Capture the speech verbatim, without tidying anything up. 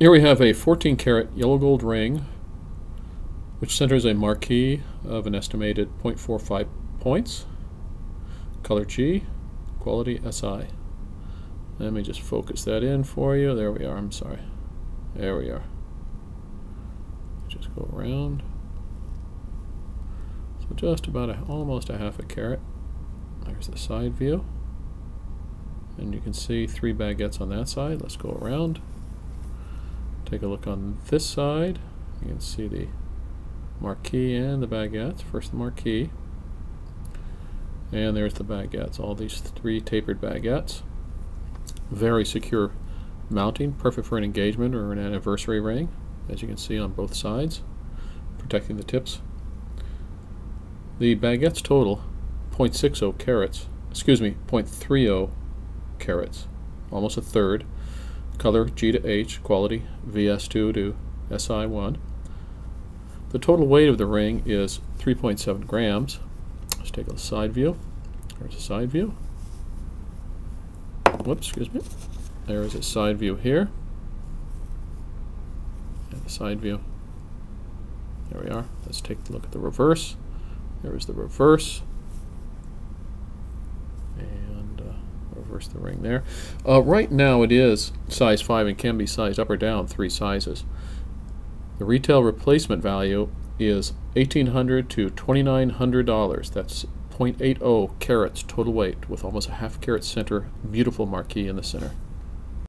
Here we have a fourteen karat yellow gold ring, which centers a marquise of an estimated zero point four five points. Color G, quality S I. Let me just focus that in for you. There we are. I'm sorry. There we are. Just go around. So just about a, almost a half a carat. There's the side view. And you can see three baguettes on that side. Let's go around. Take a look on this side. You can see the marquise and the baguettes. First the marquise. And there's the baguettes. All these three tapered baguettes. Very secure mounting, perfect for an engagement or an anniversary ring, as you can see on both sides, protecting the tips. The baguettes total zero point six zero carats, excuse me, zero point three zero carats, almost a third. Color G to H, quality V S two to S I one. The total weight of the ring is three point seven grams. Let's take a side view. There's a side view. Whoops, excuse me. There is a side view here. And the side view. There we are. Let's take a look at the reverse. There is the reverse. And uh, reverse the ring there. Uh, right now it is size five and can be sized up or down three sizes. The retail replacement value is eighteen hundred dollars to twenty-nine hundred dollars. That's zero point eight zero carats total weight with almost a half carat center, beautiful marquise in the center.